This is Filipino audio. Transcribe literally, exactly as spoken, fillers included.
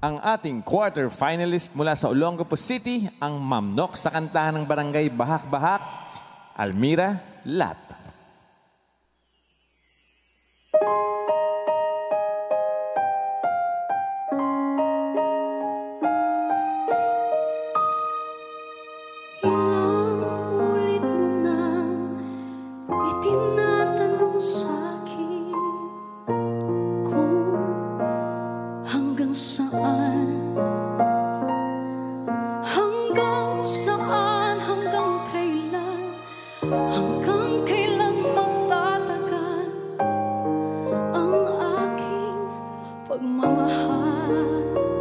Ang ating quarter finalist mula sa Olongapo City, ang mamnok sa kantahan ng barangay Bahak-Bahak, Almira Lat. Inulit mo na, itinatanong sa'kin kung hanggang saan. Hanggang kailan matatagal ang aking pagmamahal?